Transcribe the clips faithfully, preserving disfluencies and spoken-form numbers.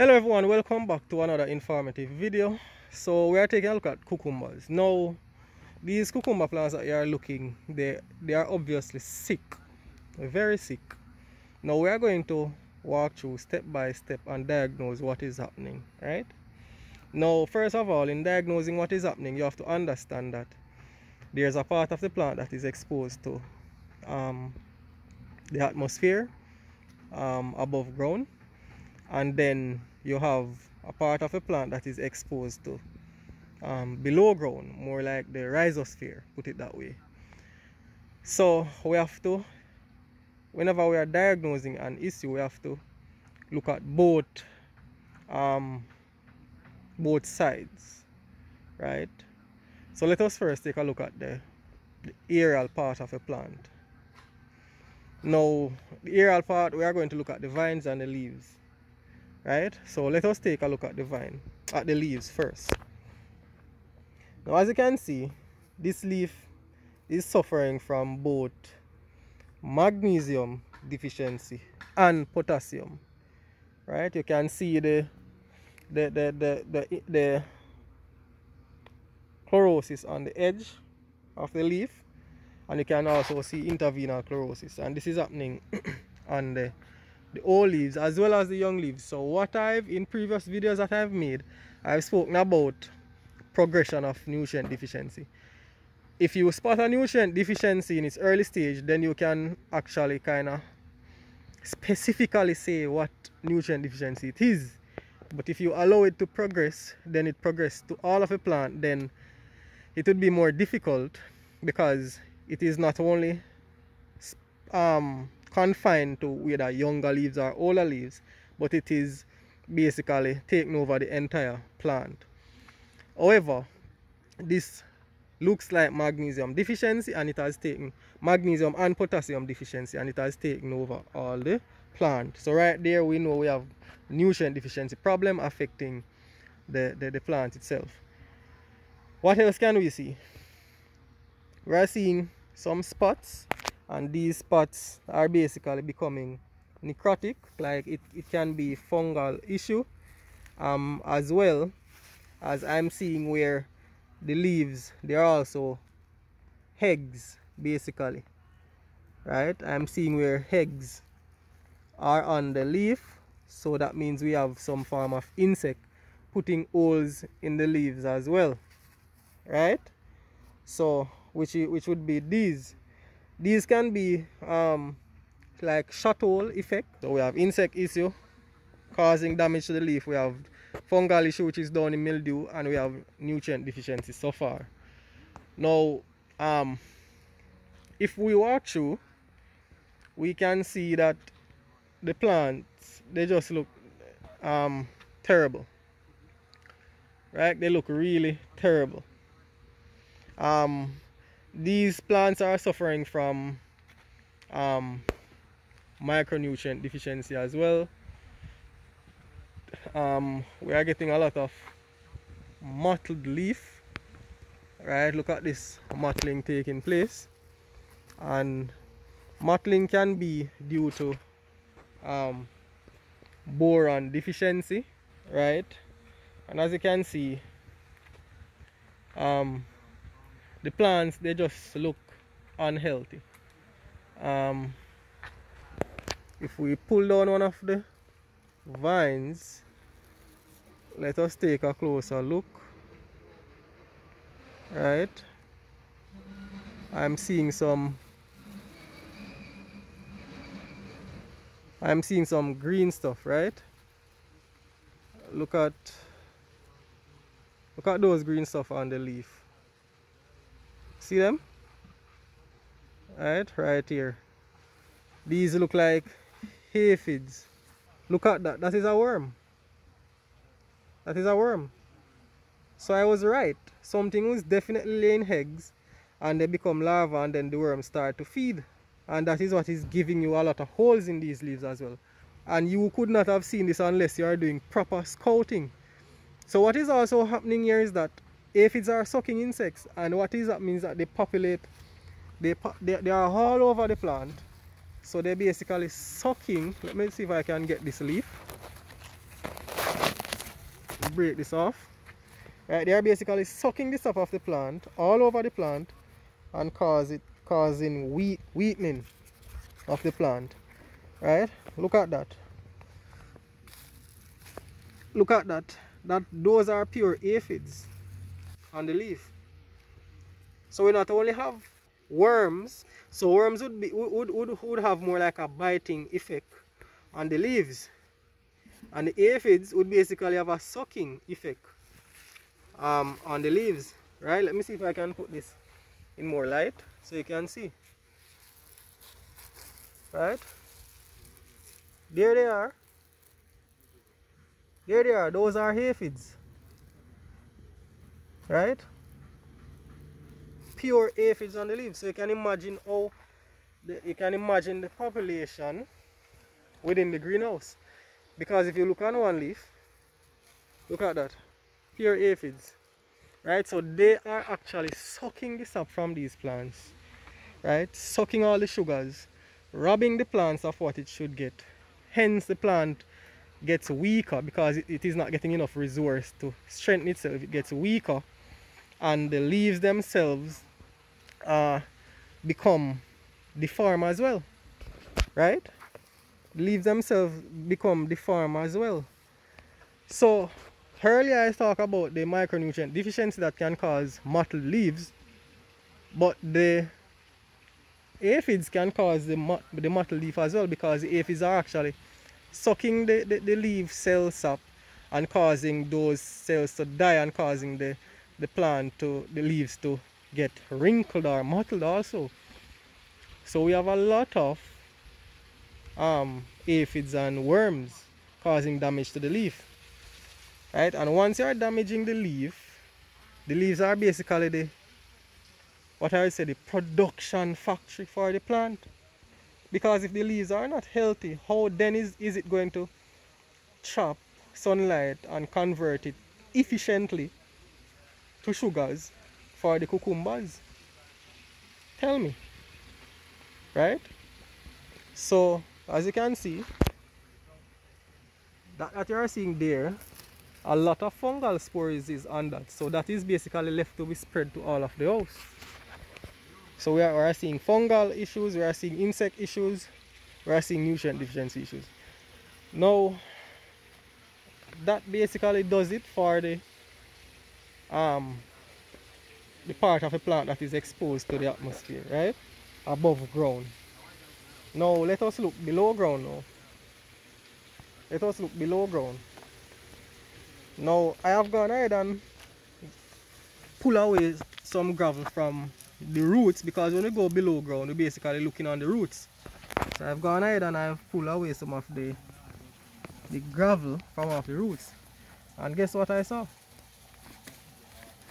Hello everyone, welcome back to another informative video. So we are taking a look at cucumbers. Now these cucumber plants that you are looking, they they are obviously sick, very sick. Now we are going to walk through step by step and diagnose what is happening, right? Now first of all, in diagnosing what is happening, you have to understand that there's a part of the plant that is exposed to um, the atmosphere um, above ground, and then you have a part of a plant that is exposed to um, below ground, more like the rhizosphere, put it that way. So we have to, whenever we are diagnosing an issue, we have to look at both um, both sides, right? So let us first take a look at the, the aerial part of a plant. Now the aerial part, we are going to look at the vines and the leaves. Right, so let us take a look at the vine, at the leaves first. Now as you can see, this leaf is suffering from both magnesium deficiency and potassium. Right, you can see the the the the the, the, the chlorosis on the edge of the leaf, and you can also see interveinal chlorosis, and this is happening on the the old leaves as well as the young leaves. So what I've in previous videos that I've made, I've spoken about progression of nutrient deficiency. If you spot a nutrient deficiency in its early stage, then you can actually kind of specifically say what nutrient deficiency it is. But if you allow it to progress, then it progresses to all of a plant, then it would be more difficult, because it is not only um confined to either younger leaves or older leaves, but it is basically taking over the entire plant. However, this looks like magnesium deficiency, and it has taken magnesium and potassium deficiency, and it has taken over all the plant. So right there we know we have nutrient deficiency problem affecting the, the, the plant itself. What else can we see? We are seeing some spots, and these spots are basically becoming necrotic, like it, it can be fungal issue, um, as well as I'm seeing where the leaves, they are also hegs basically, right? I'm seeing where hegs are on the leaf, so that means we have some form of insect putting holes in the leaves as well, right? So which, which would be these. These can be um, like shot hole effect. So we have insect issue causing damage to the leaf. We have fungal issue, which is downy mildew, and we have nutrient deficiency so far. Now, um, if we walk through, we can see that the plants, they just look um, terrible. Right? They look really terrible. Um, these plants are suffering from um, micronutrient deficiency as well. Um, we are getting a lot of mottled leaf, right? Look at this mottling taking place, and mottling can be due to um, boron deficiency, right? And as you can see, um, the plants, they just look unhealthy. Um, if we pull down one of the vines, let us take a closer look. Right, I'm seeing some I'm seeing some green stuff, right? Look at look at those green stuff on the leaf. See them? Right, right here. These look like aphids. Look at that. That is a worm. That is a worm. So I was right. Something was definitely laying eggs, and they become larvae, and then the worms start to feed. And that is what is giving you a lot of holes in these leaves as well. And you could not have seen this unless you are doing proper scouting. So what is also happening here is that aphids are sucking insects, and what is that means that they populate, they, they, they are all over the plant. So they're basically sucking, let me see if I can get this leaf. just break this off. Right, they are basically sucking this up off the plant, all over the plant, and cause it, causing weak, weakening of the plant. Right? Look at that. Look at that. That those are pure aphids on the leaf. So we not only have worms, so worms would be would, would, would have more like a biting effect on the leaves, and the aphids would basically have a sucking effect um, on the leaves. Right, let me see if I can put this in more light so you can see. Right, there they are. There they are, those are aphids. Right? Pure aphids on the leaves. So you can imagine how the, you can imagine the population within the greenhouse. Because if you look on one leaf, look at that. Pure aphids. Right? So they are actually sucking this up from these plants. Right? Sucking all the sugars, robbing the plants of what it should get. Hence the plant gets weaker because it, it is not getting enough resource to strengthen itself. It gets weaker, and the leaves themselves uh, become deformed as well. Right? The leaves themselves become deformed as well. So earlier I talked about the micronutrient deficiency that can cause mottled leaves, but the aphids can cause the, the mottled leaf as well, because the aphids are actually sucking the, the, the leaf cells up and causing those cells to die, and causing the, the plant to, the leaves to get wrinkled or mottled also. So we have a lot of um, aphids and worms causing damage to the leaf. Right? And once you are damaging the leaf, the leaves are basically the, what I would say, the production factory for the plant. Because if the leaves are not healthy, how then is, is it going to trap sunlight and convert it efficiently to sugars for the cucumbers? Tell me. Right? So, as you can see, that, that you are seeing there, a lot of fungal spores is on that. So that is basically left to be spread to all of the house. So we are, we are seeing fungal issues, we are seeing insect issues, we are seeing nutrient deficiency issues. Now, that basically does it for the, um, the part of the plant that is exposed to the atmosphere, right? Above ground. Now, let us look below ground now. Let us look below ground. Now, I have gone ahead and pulled away some gravel from the roots, because when you go below ground you're basically looking on the roots. So I've gone ahead and I've pulled away some of the the gravel from off the roots, and guess what I saw?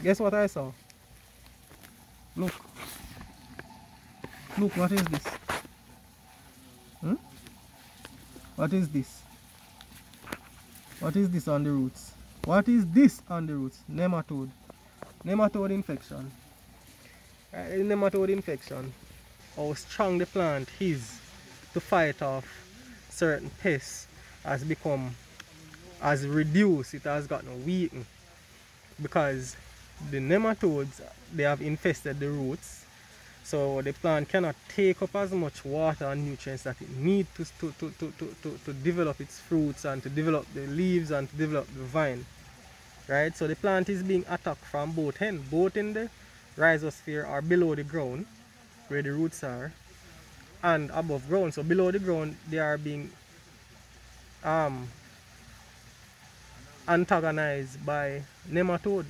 Guess what I saw? Look, look, what is this? Hmm? What is this? What is this on the roots? What is this on the roots? Nematode. Nematode infection. A nematode infection, how strong the plant is to fight off certain pests has become, has reduced, it has gotten weakened, because the nematodes, they have infested the roots, so the plant cannot take up as much water and nutrients that it needs to, to, to, to, to, to, to develop its fruits and to develop the leaves and to develop the vine. Right, so the plant is being attacked from both ends, both in the rhizosphere are below the ground where the roots are, and above ground. So below the ground they are being um, antagonized by nematode.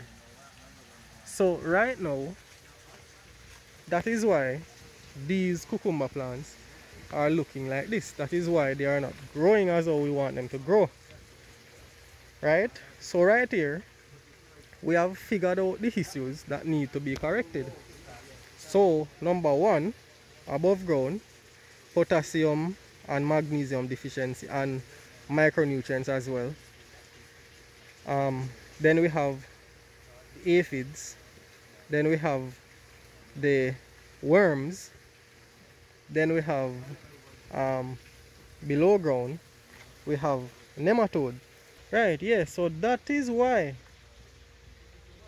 So right now, that is why these cucumber plants are looking like this. That is why they are not growing as how we want them to grow. Right? So right here we have figured out the issues that need to be corrected. So, number one, above ground, potassium and magnesium deficiency and micronutrients as well. Um, then we have aphids. Then we have the worms. Then we have um, below ground, we have nematode. Right, yeah, so that is why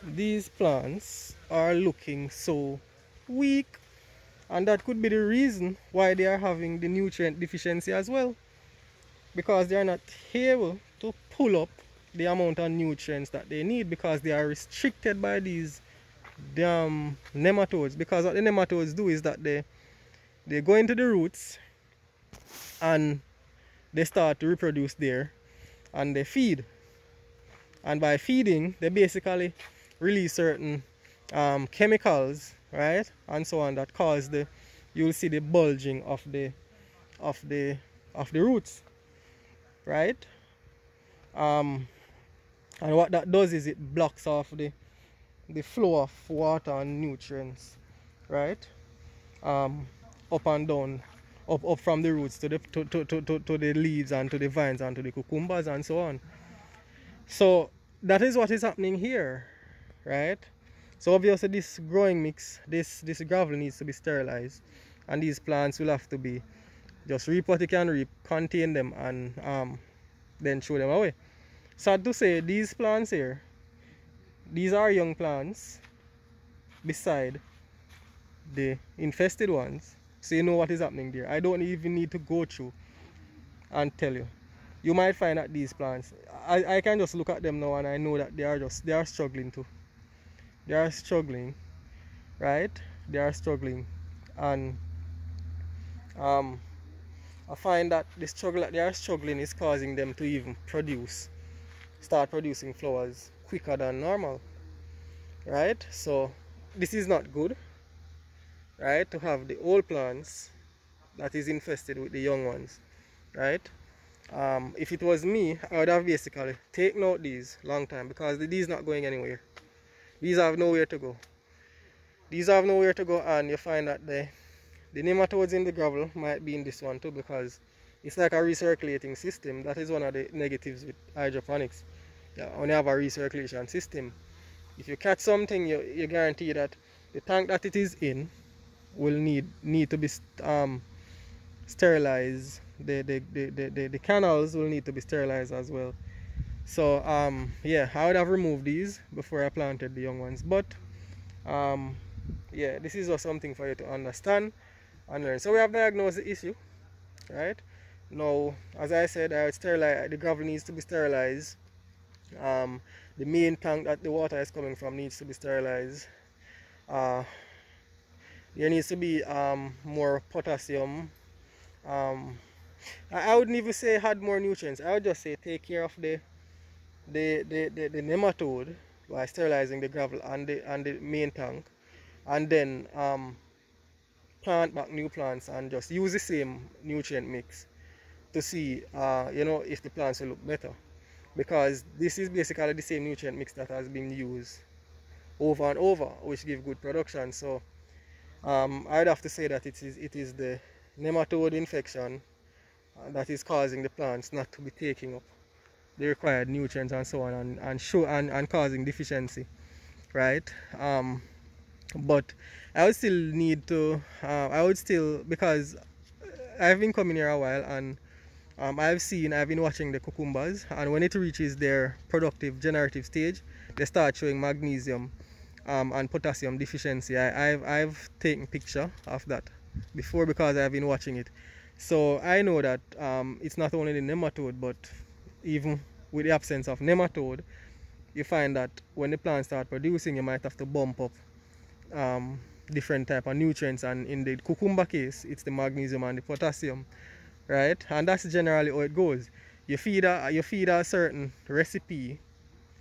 these plants are looking so weak, and that could be the reason why they are having the nutrient deficiency as well, because they are not able to pull up the amount of nutrients that they need, because they are restricted by these damn nematodes. Because what the nematodes do is that they they go into the roots and they start to reproduce there, and they feed, and by feeding they basically release certain um, chemicals, right, and so on, that cause the, you'll see the bulging of the of the of the roots, right? Um, and what that does is it blocks off the the flow of water and nutrients, right, um, up and down, up up from the roots to the to, to, to, to, to the leaves and to the vines and to the cucumbers and so on. So that is what is happening here, right? So obviously this growing mix, this this gravel needs to be sterilized, and these plants will have to be just reap what you can reap, contain them, and um, then throw them away. Sad to say, these plants here, these are young plants beside the infested ones, so you know what is happening there. I don't even need to go through and tell you. You might find that these plants, I, I can just look at them now and I know that they are just, they are struggling too. They are struggling, right? They are struggling. And um, I find that the struggle that they are struggling is causing them to even produce, start producing flowers quicker than normal, right? So this is not good, right, to have the old plants that is infested with the young ones, right? Um, if it was me, I would have basically taken out these long time, because these not going anywhere. These have nowhere to go. These have nowhere to go, and you find that the, the nematodes in the gravel might be in this one too, because it's like a recirculating system. That is one of the negatives with hydroponics. Yeah, when you have a recirculation system, if you catch something, you, you guarantee that the tank that it is in will need need to be um, sterilized. The the, the, the, the the canals will need to be sterilized as well. So um yeah, I would have removed these before I planted the young ones. But um yeah, this is just something for you to understand and learn. So we have diagnosed the issue, right? Now, as I said, I would sterilize, the gravel needs to be sterilized. Um the main tank that the water is coming from needs to be sterilized. Uh there needs to be um more potassium. um I wouldn't even say add more nutrients. I would just say take care of the the the, the, the nematode by sterilizing the gravel and the and the main tank, and then um, plant back new plants and just use the same nutrient mix to see uh, you know, if the plants will look better, because this is basically the same nutrient mix that has been used over and over, which give good production. So um, I'd have to say that it is it is the nematode infection that is causing the plants not to be taking up the required nutrients and so on, and and show and, and causing deficiency, right? Um but I would still need to uh, I would still, because I've been coming here a while, and um, I've seen I've been watching the cucumbers, and when it reaches their productive generative stage, they start showing magnesium um, and potassium deficiency. I, I've I've taken picture of that before, because I've been watching it. So I know that um, it's not only the nematode, but even with the absence of nematode, you find that when the plants start producing, you might have to bump up um, different type of nutrients. And in the cucumber case, it's the magnesium and the potassium, right? And that's generally how it goes. You feed a, you feed a certain recipe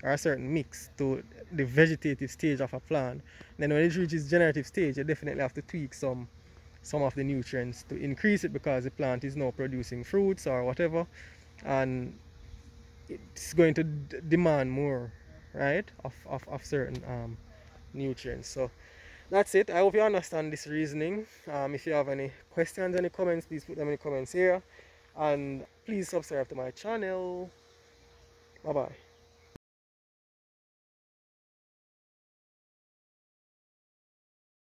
or a certain mix to the vegetative stage of a plant. Then when it reaches generative stage, you definitely have to tweak some some of the nutrients to increase it, because the plant is now producing fruits or whatever, and it's going to d demand more, right, of, of, of certain um, nutrients. So that's it. I hope you understand this reasoning. Um, if you have any questions, any comments, please put them in the comments here, and please subscribe to my channel. Bye bye.